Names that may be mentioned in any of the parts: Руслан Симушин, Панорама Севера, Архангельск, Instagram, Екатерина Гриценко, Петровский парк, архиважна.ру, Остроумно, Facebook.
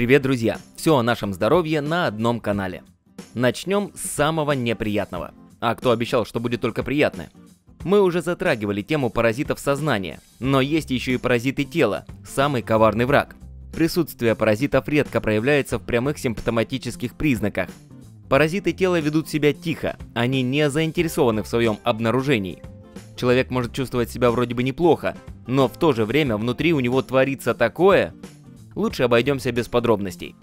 Привет, друзья! Все о нашем здоровье на одном канале. Начнем с самого неприятного. А кто обещал, что будет только приятное? Мы уже затрагивали тему паразитов сознания, но есть еще и паразиты тела, самый коварный враг. Присутствие паразитов редко проявляется в прямых симптоматических признаках. Паразиты тела ведут себя тихо, они не заинтересованы в своем обнаружении. Человек может чувствовать себя вроде бы неплохо, но в то же время внутри у него творится такое... Лучше обойдемся без подробностей.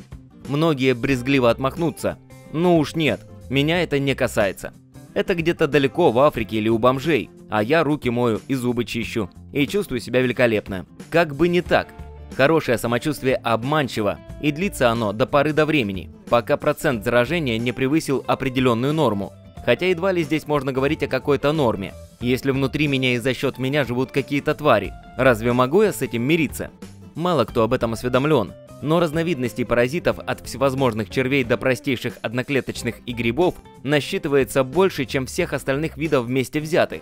Многие брезгливо отмахнутся. Ну уж нет, меня это не касается. Это где-то далеко в Африке или у бомжей, а я руки мою и зубы чищу, и чувствую себя великолепно. Как бы не так. Хорошее самочувствие обманчиво, и длится оно до поры до времени, пока процент заражения не превысил определенную норму. Хотя едва ли здесь можно говорить о какой-то норме. Если внутри меня и за счет меня живут какие-то твари, разве могу я с этим мириться? Мало кто об этом осведомлен, но разновидностей паразитов от всевозможных червей до простейших одноклеточных и грибов насчитывается больше, чем всех остальных видов вместе взятых.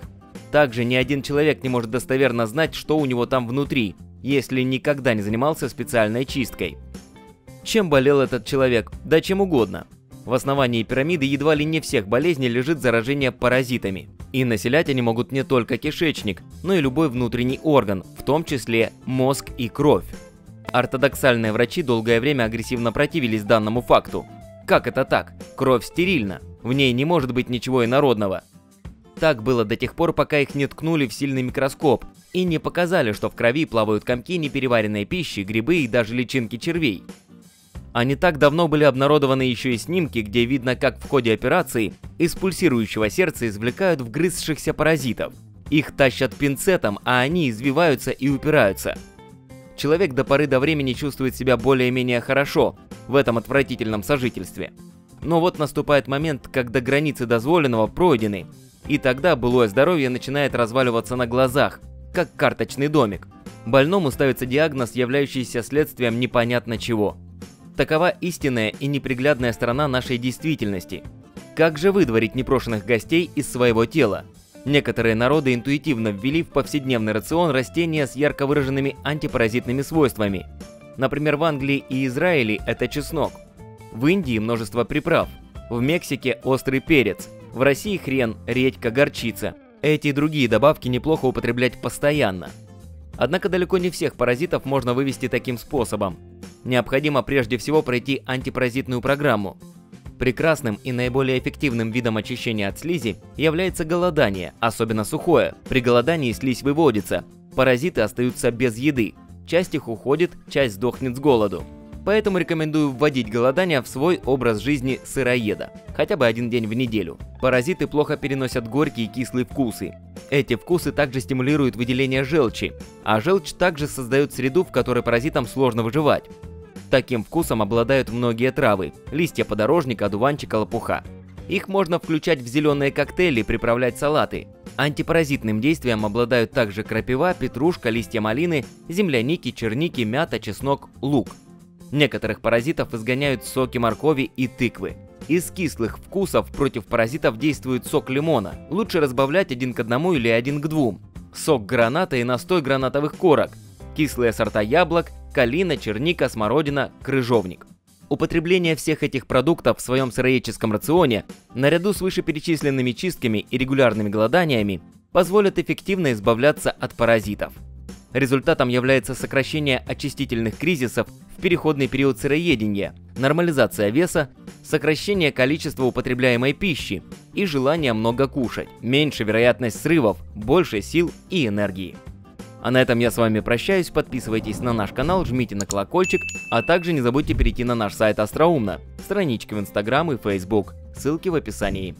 Также ни один человек не может достоверно знать, что у него там внутри, если никогда не занимался специальной чисткой. Чем болел этот человек? Да чем угодно. В основании пирамиды едва ли не всех болезней лежит заражение паразитами, и населять они могут не только кишечник, но и любой внутренний орган, в том числе мозг и кровь. Ортодоксальные врачи долгое время агрессивно противились данному факту. Как это так? Кровь стерильна, в ней не может быть ничего инородного. Так было до тех пор, пока их не ткнули в сильный микроскоп и не показали, что в крови плавают комки непереваренной пищи, грибы и даже личинки червей. А не так давно были обнародованы еще и снимки, где видно, как в ходе операции из пульсирующего сердца извлекают вгрызшихся паразитов. Их тащат пинцетом, а они извиваются и упираются. Человек до поры до времени чувствует себя более-менее хорошо в этом отвратительном сожительстве. Но вот наступает момент, когда границы дозволенного пройдены, и тогда былое здоровье начинает разваливаться на глазах, как карточный домик. Больному ставится диагноз, являющийся следствием непонятно чего. Такова истинная и неприглядная сторона нашей действительности. Как же выдворить непрошенных гостей из своего тела? Некоторые народы интуитивно ввели в повседневный рацион растения с ярко выраженными антипаразитными свойствами. Например, в Англии и Израиле это чеснок. В Индии множество приправ. В Мексике острый перец. В России хрен, редька, горчица. Эти и другие добавки неплохо употреблять постоянно. Однако далеко не всех паразитов можно вывести таким способом. Необходимо прежде всего пройти антипаразитную программу. Прекрасным и наиболее эффективным видом очищения от слизи является голодание, особенно сухое. При голодании слизь выводится, паразиты остаются без еды, часть их уходит, часть сдохнет с голоду. Поэтому рекомендую вводить голодание в свой образ жизни сыроеда, хотя бы один день в неделю. Паразиты плохо переносят горькие и кислые вкусы. Эти вкусы также стимулируют выделение желчи, а желчь также создает среду, в которой паразитам сложно выживать. Таким вкусом обладают многие травы – листья подорожника, одуванчика, лопуха. Их можно включать в зеленые коктейли и приправлять салаты. Антипаразитным действием обладают также крапива, петрушка, листья малины, земляники, черники, мята, чеснок, лук. Некоторых паразитов изгоняют соки моркови и тыквы. Из кислых вкусов против паразитов действует сок лимона. Лучше разбавлять 1:1 или 1:2. Сок граната и настой гранатовых корок. Кислые сорта яблок, калина, черника, смородина, крыжовник. Употребление всех этих продуктов в своем сыроедческом рационе, наряду с вышеперечисленными чистками и регулярными голоданиями, позволит эффективно избавляться от паразитов. Результатом является сокращение очистительных кризисов в переходный период сыроедения, нормализация веса, сокращение количества употребляемой пищи и желание много кушать, меньше вероятность срывов, больше сил и энергии. А на этом я с вами прощаюсь, подписывайтесь на наш канал, жмите на колокольчик, а также не забудьте перейти на наш сайт Остроумно, странички в Instagram и Facebook, ссылки в описании.